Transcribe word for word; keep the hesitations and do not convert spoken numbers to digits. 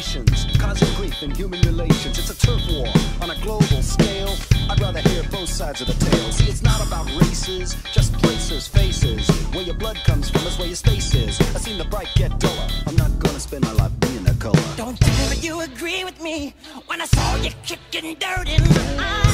nations, causing grief in human relations. It's a turf war on a global scale. I'd rather hear both sides of the tale. See, it's not about races, just places, faces. Where your blood comes from is where your space is. I've seen the bright get duller. I'm not gonna spend my life being a color. Don't tell me you agree with me when I saw you kicking dirt in the eye.